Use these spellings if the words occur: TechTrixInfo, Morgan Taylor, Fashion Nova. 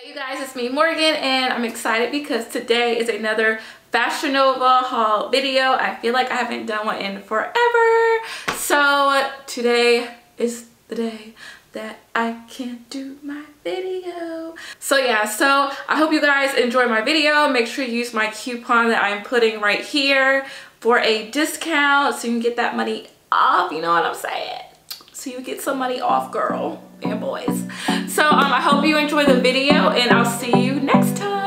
Hey you guys, it's me Morgan and I'm excited because today is another Fashion Nova haul video. I feel like I haven't done one in forever. So today is the day that I can't do my video. So I hope you guys enjoy my video. Make sure you use my coupon that I'm putting right here for a discount so you can get that money off, you know what I'm saying? So you get some money off, girl and boys. So I hope you enjoy the video and I'll see you next time.